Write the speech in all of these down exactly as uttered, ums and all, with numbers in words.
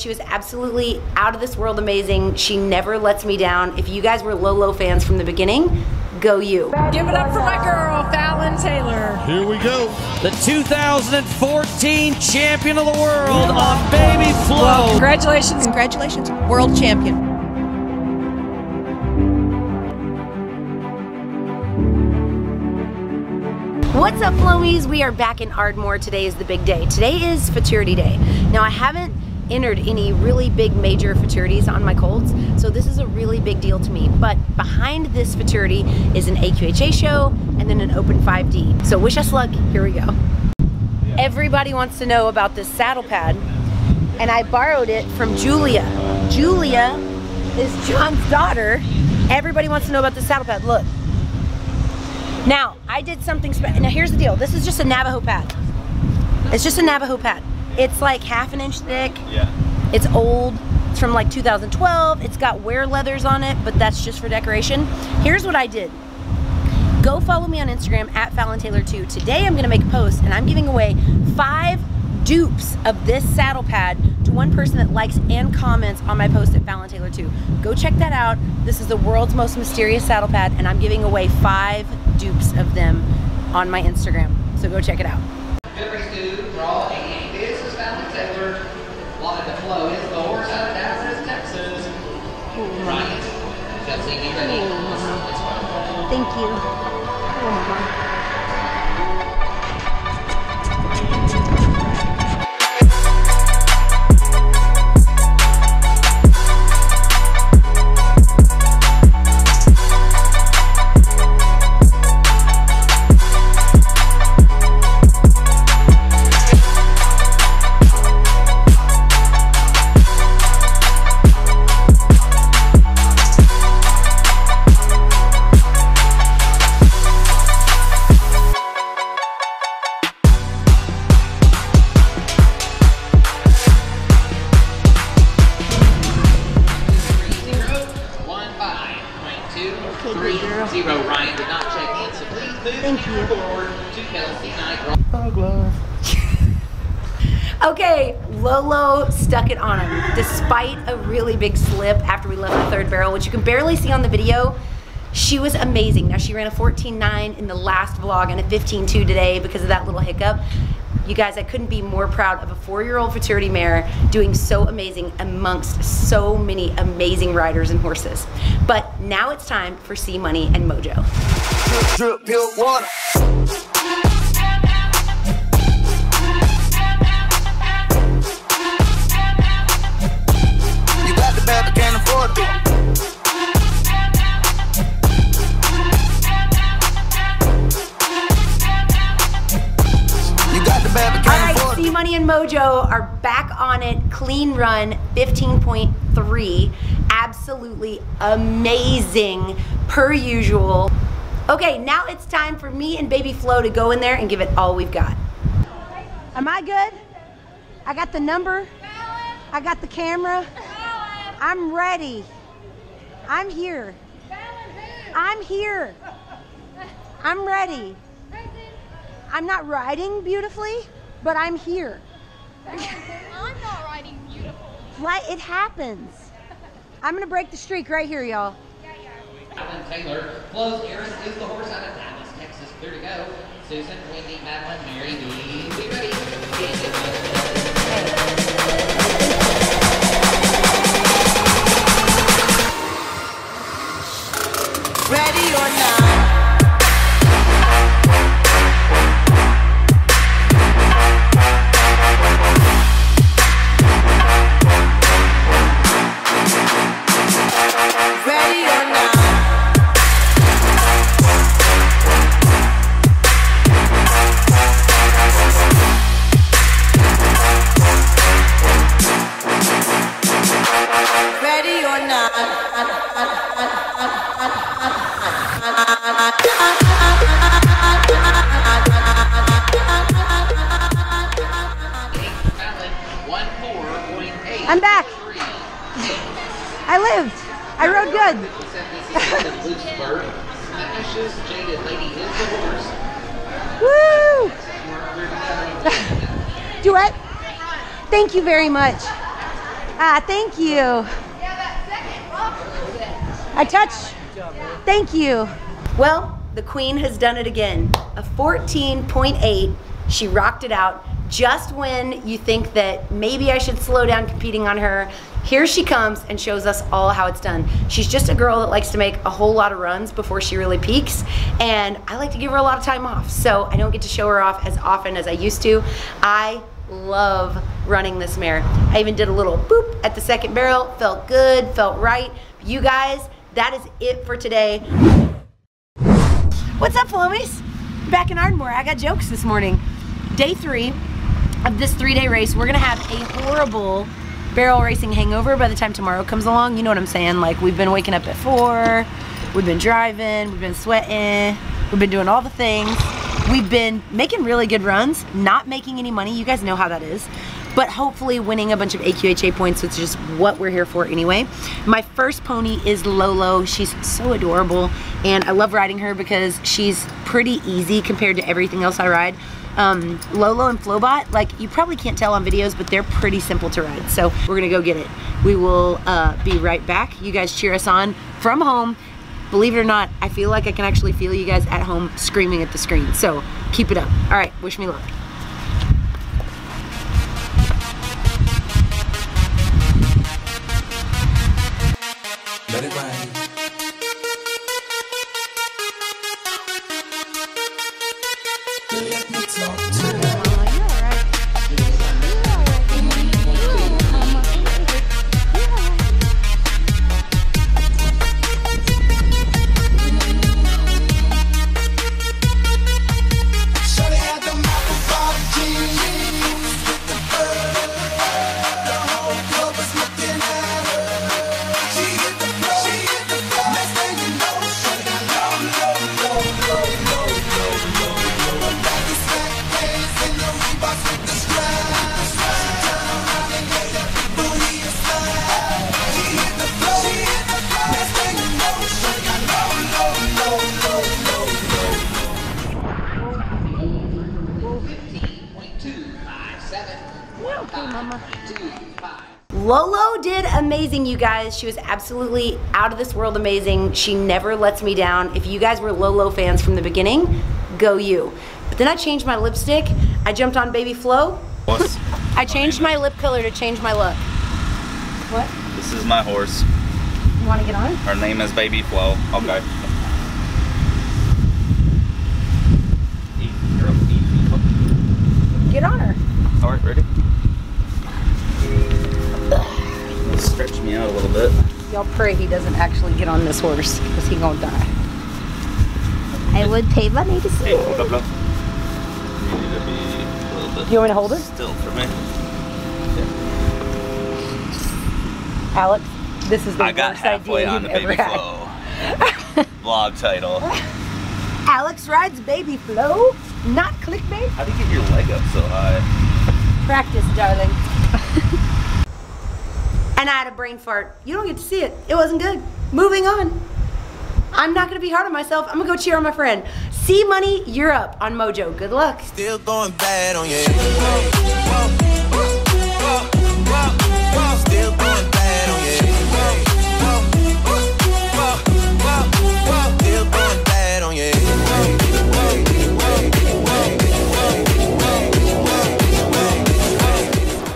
She was absolutely out of this world amazing. She never lets me down. If you guys were Lolo fans from the beginning, go you. Give it up for my girl, Fallon Taylor. Here we go. The two thousand fourteen champion of the world on Baby Flo. Congratulations. Congratulations, world champion. What's up, Flomies? We are back in Ardmore. Today is the big day. Today is Futurity Day. Now, I haven't entered any really big major futurities on my colts, so this is a really big deal to me. But behind this futurity is an A Q H A show and then an open five D. So wish us luck. Here we go. Everybody wants to know about this saddle pad, and I borrowed it from Julia. Julia is John's daughter. Everybody wants to know about the saddle pad. Look. Now, I did something special. Now, here's the deal. This is just a Navajo pad. It's just a Navajo pad. It's like half an inch thick. Yeah. It's old. It's from like two thousand twelve. It's got wear leathers on it, but that's just for decoration. Here's what I did. Go follow me on Instagram, at Fallon Taylor two. Today, I'm going to make a post, and I'm giving away five dupes of this saddle pad to one person that likes and comments on my post at Fallon Taylor two. Go check that out. This is the world's most mysterious saddle pad, and I'm giving away five dupes of them on my Instagram. So go check it out. Good race two, draw eight. This is Fallon Taylor. Wanted to flow is the horse out of Dallas, Texas. Right. Kelsey Knight. Thank you. Oh my God. Okay, Lolo stuck it on him despite a really big slip after we left the third barrel, which you can barely see on the video. She was amazing. Now, she ran a fourteen nine in the last vlog and a fifteen two today because of that little hiccup. You guys, I couldn't be more proud of a four-year-old futurity mare doing so amazing amongst so many amazing riders and horses. But now it's time for C-Money and Mojo. Drip, drip, drip, water. Alright, C-Money and Mojo are back on it. Clean run, fifteen point three. Absolutely amazing, per usual. Okay, now it's time for me and Baby Flo to go in there and give it all we've got. Am I good? I got the number. I got the camera. I'm ready. I'm here. I'm here. I'm ready. I'm not riding beautifully, but I'm here. I'm not riding beautifully. Like, it happens. I'm gonna break the streak right here, y'all. Yeah, yeah. Madelyn Taylor, Flo's Erin is the horse out of Dallas, Texas. Clear to go. Susan, Wendy, Madelyn, Mary, be ready. Ready or not? I'm back. I lived. I rode good. Woo! Duet. Thank you very much. Ah, thank you. Yeah, that second rock. I touched. Yeah. Thank you. Well, the queen has done it again. A fourteen point eight. She rocked it out just when you think that maybe I should slow down competing on her. Here she comes and shows us all how it's done. She's just a girl that likes to make a whole lot of runs before she really peaks, and I like to give her a lot of time off, so I don't get to show her off as often as I used to. I love running this mare. I even did a little boop at the second barrel. Felt good, felt right. You guys, that is it for today. What's up, Flomies? Back in Ardmore. I got jokes this morning. Day three of this three-day race. We're gonna have a horrible barrel racing hangover by the time tomorrow comes along. You know what I'm saying? Like, we've been waking up at four, we've been driving, we've been sweating, we've been doing all the things. We've been making really good runs, not making any money. You guys know how that is. But hopefully winning a bunch of A Q H A points, which is just what we're here for anyway. My first pony is Lolo. She's so adorable, and I love riding her because she's pretty easy compared to everything else I ride. Um, Lolo and Flobot, like, you probably can't tell on videos, but they're pretty simple to ride. So we're gonna go get it. We will uh, be right back. You guys cheer us on from home. Believe it or not, I feel like I can actually feel you guys at home screaming at the screen. So keep it up. All right, wish me luck. Let it ride. Lolo did amazing, you guys. She was absolutely out of this world amazing. She never lets me down. If you guys were Lolo fans from the beginning, go you. But then I changed my lipstick. I jumped on Baby Flo. I changed my lip color to change my look. What? This is my horse. You want to get on? Her name is Baby Flo. Okay. Get on her. All right, ready? Stretch me out a little bit. Y'all pray he doesn't actually get on this horse, because he gonna die. I would pay money to see. Hey, hold up, up. You need to be a little bit. You want me to hold her? Still for me. Yeah. Alex, this is the I got worst halfway idea on the Baby Flo vlog title. Alex rides Baby Flo, not clickbait. How do you get your leg up so high? Practice, darling. And I had a brain fart. You don't get to see it. It wasn't good. Moving on. I'm not gonna be hard on myself. I'm gonna go cheer on my friend. C-Money, you're up on Mojo. Good luck. Still going bad on your head. Still going bad on your head. Still going bad on your head.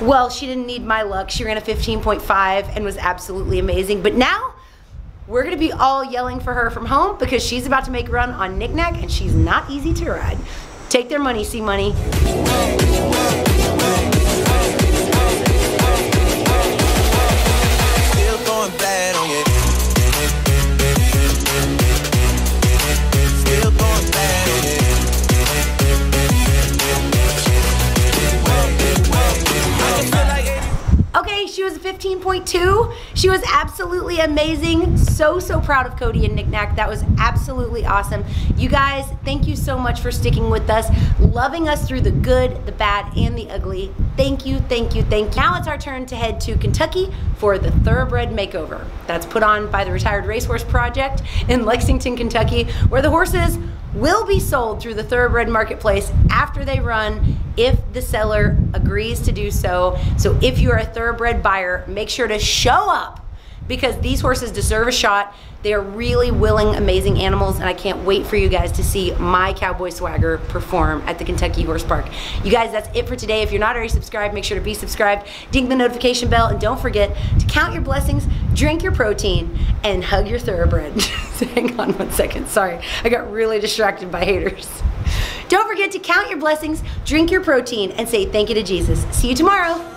Well, she didn't need my luck. She ran a fifteen point five and was absolutely amazing. But now, we're gonna be all yelling for her from home because she's about to make a run on Knickknack, and she's not easy to ride. Take their money, C-Money. She was a fifteen point two. She was absolutely amazing. So, so proud of Cody and Knickknack. That was absolutely awesome. You guys, thank you so much for sticking with us, loving us through the good, the bad, and the ugly. Thank you, thank you, thank you. Now it's our turn to head to Kentucky for the Thoroughbred Makeover. That's put on by the Retired Racehorse Project in Lexington, Kentucky, where the horses will be sold through the Thoroughbred marketplace after they run if the seller agrees to do so. So if you're a Thoroughbred buyer, make sure to show up, because these horses deserve a shot. They are really willing, amazing animals, and I can't wait for you guys to see my Cowboy Swagger perform at the Kentucky Horse Park. You guys, that's it for today. If you're not already subscribed, make sure to be subscribed, ding the notification bell, and don't forget to count your blessings, drink your protein, and hug your Thoroughbred. Hang on one second, sorry. I got really distracted by haters. Don't forget to count your blessings, drink your protein, and say thank you to Jesus. See you tomorrow.